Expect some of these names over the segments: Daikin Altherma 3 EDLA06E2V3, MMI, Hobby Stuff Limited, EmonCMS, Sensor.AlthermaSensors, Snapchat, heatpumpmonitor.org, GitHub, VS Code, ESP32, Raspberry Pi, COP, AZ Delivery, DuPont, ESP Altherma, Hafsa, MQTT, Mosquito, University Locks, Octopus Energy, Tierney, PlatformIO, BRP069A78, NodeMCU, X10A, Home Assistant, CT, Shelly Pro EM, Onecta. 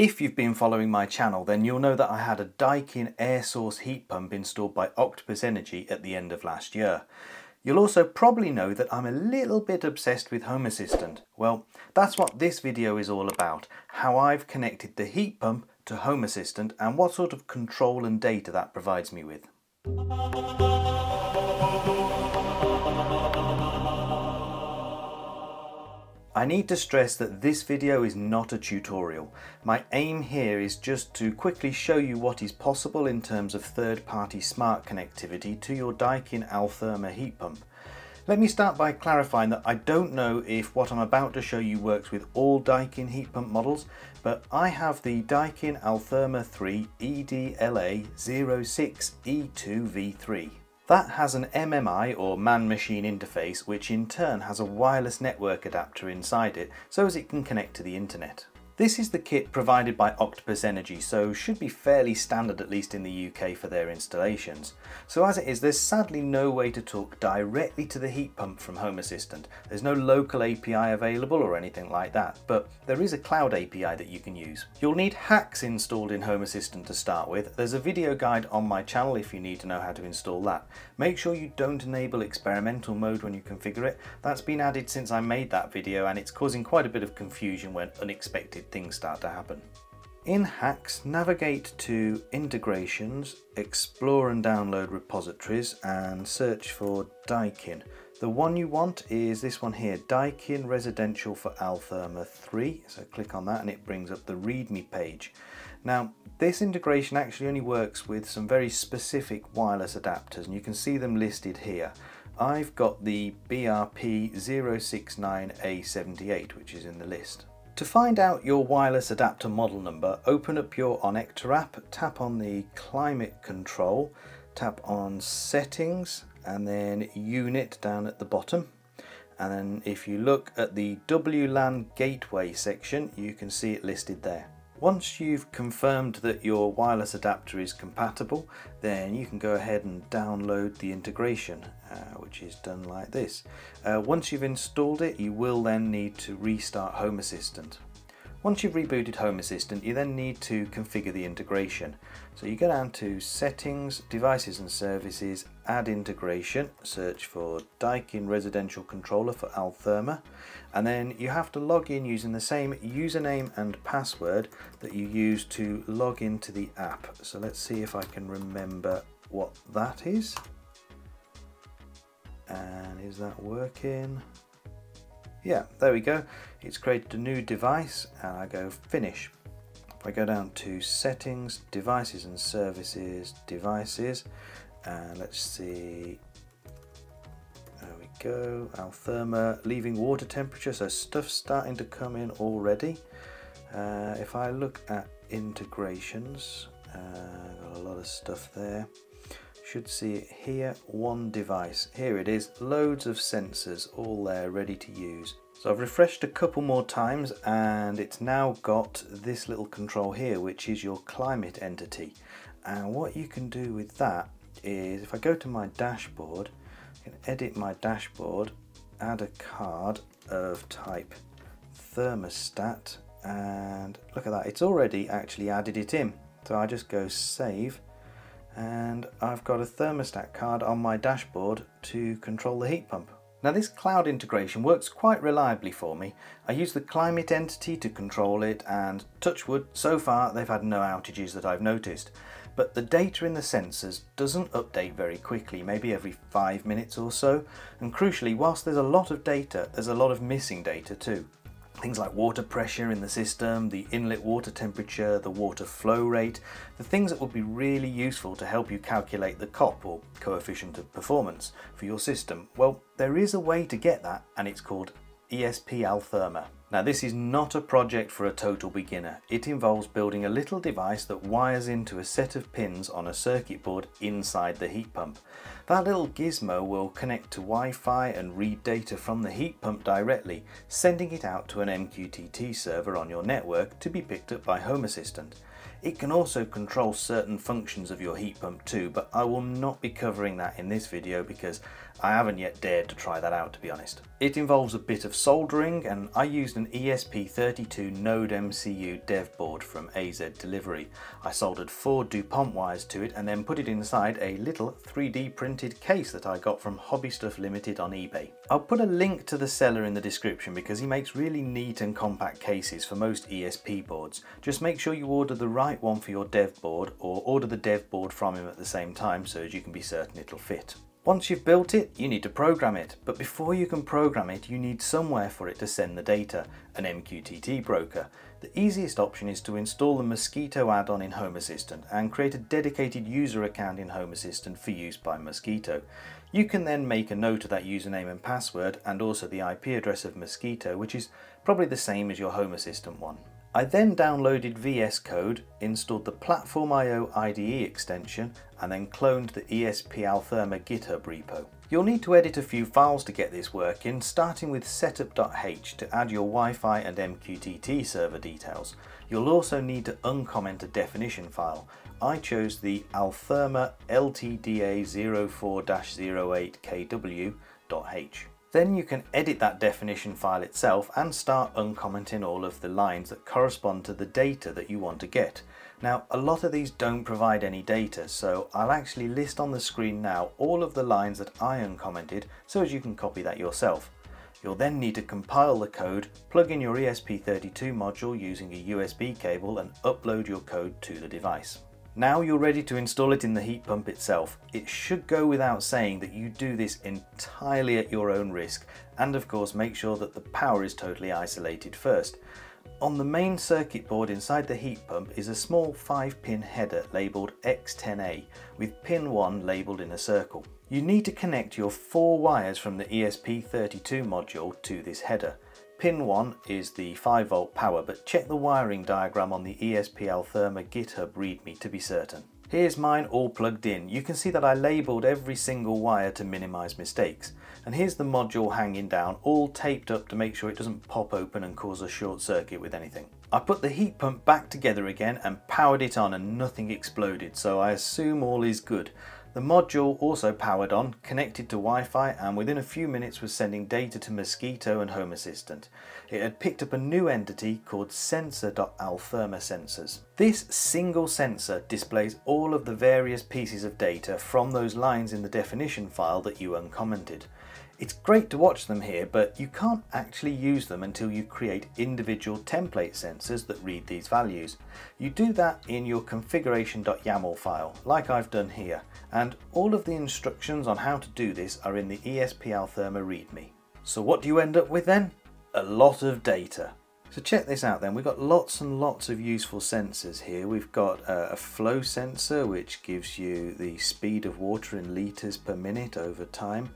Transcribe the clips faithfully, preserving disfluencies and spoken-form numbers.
If you've been following my channel, then you'll know that I had a Daikin air source heat pump installed by Octopus Energy at the end of last year. You'll also probably know that I'm a little bit obsessed with Home Assistant. Well, that's what this video is all about, how I've connected the heat pump to Home Assistant and what sort of control and data that provides me with. I need to stress that this video is not a tutorial. My aim here is just to quickly show you what is possible in terms of third-party smart connectivity to your Daikin Altherma heat pump. Let me start by clarifying that I don't know if what I'm about to show you works with all Daikin heat pump models, but I have the Daikin Altherma three E D L A zero six E two V three. That has an M M I or man-machine interface, which in turn has a wireless network adapter inside it so as it can connect to the internet. This is the kit provided by Octopus Energy, so should be fairly standard at least in the U K for their installations. So as it is, there's sadly no way to talk directly to the heat pump from Home Assistant. There's no local A P I available or anything like that, but there is a cloud A P I that you can use. You'll need hacks installed in Home Assistant to start with. There's a video guide on my channel if you need to know how to install that. Make sure you don't enable experimental mode when you configure it. That's been added since I made that video and it's causing quite a bit of confusion when unexpected things start to happen. In hacks, navigate to Integrations, Explore and Download Repositories and search for Daikin. The one you want is this one here, Daikin Residential for Altherma three. So click on that and it brings up the README page. Now, this integration actually only works with some very specific wireless adapters and you can see them listed here. I've got the B R P zero six nine A seven eight, which is in the list. To find out your wireless adapter model number, open up your Onecta app, tap on the climate control, tap on settings and then unit down at the bottom. And then if you look at the W LAN gateway section, you can see it listed there. Once you've confirmed that your wireless adapter is compatible, then you can go ahead and download the integration, uh, which is done like this. Uh, once you've installed it, you will then need to restart Home Assistant. Once you've rebooted Home Assistant, you then need to configure the integration. So you go down to Settings, Devices and Services, Add Integration, search for Daikin Residential Controller for Altherma, and then you have to log in using the same username and password that you used to log into the app. So let's see if I can remember what that is. And is that working? Yeah, there we go. It's created a new device and I go finish. If I go down to settings, devices and services, devices, and let's see, there we go, Altherma leaving water temperature, so stuff's starting to come in already. Uh, if I look at integrations, uh, got a lot of stuff there. Should see it here, one device. Here it is, loads of sensors all there ready to use. So I've refreshed a couple more times and it's now got this little control here, which is your climate entity. And what you can do with that is, if I go to my dashboard, I can edit my dashboard, add a card of type thermostat, and look at that, it's already actually added it in. So I just go save, and I've got a thermostat card on my dashboard to control the heat pump. Now this cloud integration works quite reliably for me. I use the climate entity to control it and touch wood, so far they've had no outages that I've noticed. But the data in the sensors doesn't update very quickly, maybe every five minutes or so. And crucially, whilst there's a lot of data, there's a lot of missing data too. Things like water pressure in the system, the inlet water temperature, the water flow rate, the things that would be really useful to help you calculate the C O P or coefficient of performance for your system. Well, there is a way to get that and it's called E S P Altherma. Now this is not a project for a total beginner. It involves building a little device that wires into a set of pins on a circuit board inside the heat pump. That little gizmo will connect to Wi-Fi and read data from the heat pump directly, sending it out to an M Q T T server on your network to be picked up by Home Assistant. It can also control certain functions of your heat pump too, but I will not be covering that in this video because I haven't yet dared to try that out, to be honest. It involves a bit of soldering, and I used an E S P thirty-two NodeMCU dev board from A Z Delivery. I soldered four DuPont wires to it and then put it inside a little three D printed case that I got from Hobby Stuff Limited on eBay. I'll put a link to the seller in the description because he makes really neat and compact cases for most E S P boards. Just make sure you order the right one for your dev board, or order the dev board from him at the same time so as you can be certain it'll fit. Once you've built it, you need to program it, but before you can program it, you need somewhere for it to send the data, an M Q T T broker. The easiest option is to install the Mosquito add-on in Home Assistant and create a dedicated user account in Home Assistant for use by Mosquito. You can then make a note of that username and password, and also the I P address of Mosquito, which is probably the same as your Home Assistant one. I then downloaded V S Code, installed the PlatformIO I D E extension, and then cloned the E S P Altherma GitHub repo. You'll need to edit a few files to get this working, starting with setup.h to add your Wi-Fi and M Q T T server details. You'll also need to uncomment a definition file. I chose the Altherma L T D A zero four dash zero eight K W dot h. Then you can edit that definition file itself and start uncommenting all of the lines that correspond to the data that you want to get. Now, a lot of these don't provide any data, so I'll actually list on the screen now all of the lines that I uncommented so as you can copy that yourself. You'll then need to compile the code, plug in your E S P thirty-two module using a U S B cable, and upload your code to the device. Now you're ready to install it in the heat pump itself. It should go without saying that you do this entirely at your own risk, and of course make sure that the power is totally isolated first. On the main circuit board inside the heat pump is a small five pin header labelled X ten A, with pin one labelled in a circle. You need to connect your four wires from the E S P thirty-two module to this header. Pin one is the five volt power, but check the wiring diagram on the E S P Altherma GitHub README to be certain. Here's mine all plugged in. You can see that I labelled every single wire to minimise mistakes. And here's the module hanging down, all taped up to make sure it doesn't pop open and cause a short circuit with anything. I put the heat pump back together again and powered it on, and nothing exploded, so I assume all is good. The module also powered on, connected to Wi-Fi, and within a few minutes was sending data to Mosquito and Home Assistant. It had picked up a new entity called Sensor.AlthermaSensors. This single sensor displays all of the various pieces of data from those lines in the definition file that you uncommented. It's great to watch them here, but you can't actually use them until you create individual template sensors that read these values. You do that in your configuration.yaml file, like I've done here, and all of the instructions on how to do this are in the E S P Altherma README. So what do you end up with then? A lot of data. So check this out then, we've got lots and lots of useful sensors here. We've got a flow sensor which gives you the speed of water in litres per minute over time.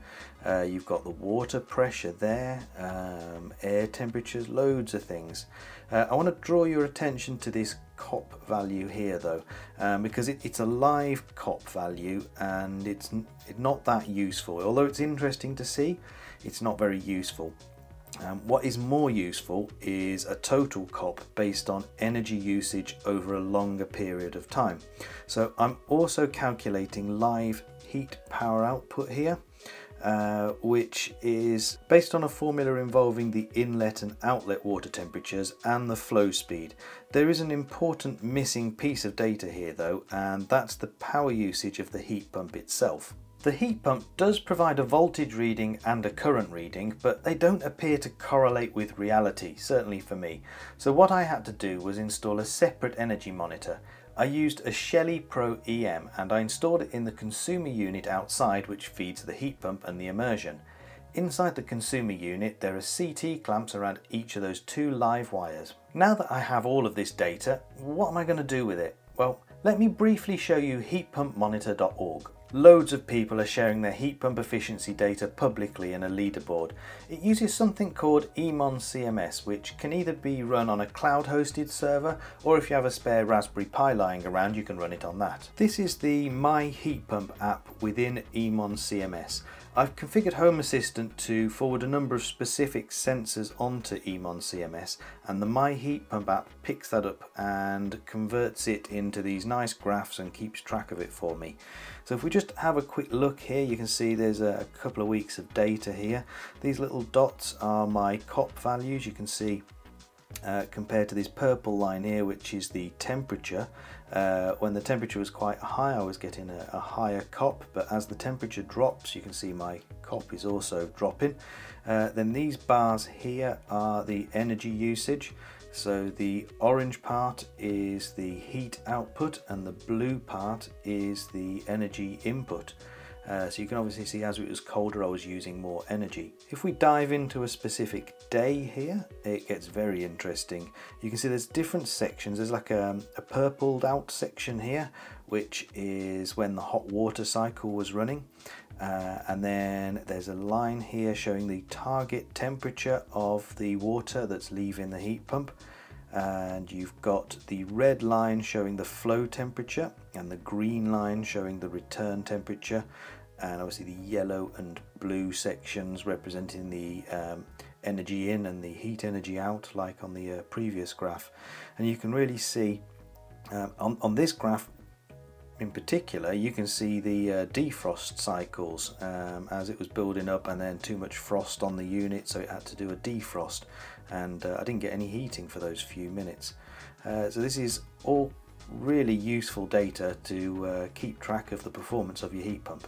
Uh, you've got the water pressure there, um, air temperatures, loads of things. Uh, I want to draw your attention to this C O P value here though, um, because it, it's a live C O P value and it's not that useful. Although it's interesting to see, it's not very useful. Um, what is more useful is a total C O P based on energy usage over a longer period of time. So I'm also calculating live heat power output here, uh, which is based on a formula involving the inlet and outlet water temperatures and the flow speed. There is an important missing piece of data here though, and that's the power usage of the heat pump itself. The heat pump does provide a voltage reading and a current reading, but they don't appear to correlate with reality, certainly for me. So what I had to do was install a separate energy monitor. I used a Shelly Pro E M and I installed it in the consumer unit outside, which feeds the heat pump and the immersion. Inside the consumer unit there are C T clamps around each of those two live wires. Now that I have all of this data, what am I going to do with it? Well, let me briefly show you heat pump monitor dot org. Loads of people are sharing their heat pump efficiency data publicly in a leaderboard. It uses something called EmonCMS, which can either be run on a cloud-hosted server, or if you have a spare Raspberry Pi lying around, you can run it on that. This is the My Heat Pump app within EmonCMS. I've configured Home Assistant to forward a number of specific sensors onto EmonCMS, and the My Heat Pump app picks that up and converts it into these nice graphs and keeps track of it for me. So if we just have a quick look here, you can see there's a couple of weeks of data here. These little dots are my C O P values. You can see Uh, compared to this purple line here, which is the temperature. Uh, when the temperature was quite high, I was getting a, a higher C O P, but as the temperature drops, you can see my C O P is also dropping. Uh, then these bars here are the energy usage. So the orange part is the heat output and the blue part is the energy input. Uh, so you can obviously see as it was colder, I was using more energy. If we dive into a specific day here, it gets very interesting. You can see there's different sections. There's like a, a purpled out section here, which is when the hot water cycle was running. Uh, and then there's a line here showing the target temperature of the water that's leaving the heat pump. And you've got the red line showing the flow temperature and the green line showing the return temperature, and obviously the yellow and blue sections representing the um, energy in and the heat energy out, like on the uh, previous graph. And you can really see um, on, on this graph in particular, you can see the uh, defrost cycles um, as it was building up, and then too much frost on the unit, so it had to do a defrost, and uh, I didn't get any heating for those few minutes. Uh, so this is all really useful data to uh, keep track of the performance of your heat pump.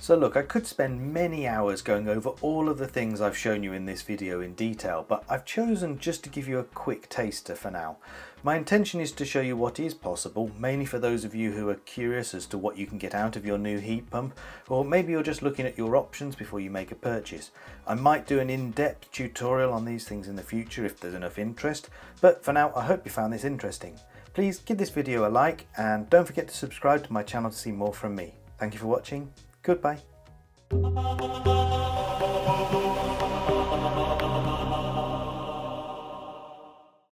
So look, I could spend many hours going over all of the things I've shown you in this video in detail, but I've chosen just to give you a quick taster for now. My intention is to show you what is possible, mainly for those of you who are curious as to what you can get out of your new heat pump, or maybe you're just looking at your options before you make a purchase. I might do an in-depth tutorial on these things in the future if there's enough interest, but for now I hope you found this interesting. Please give this video a like, and don't forget to subscribe to my channel to see more from me. Thank you for watching. Goodbye.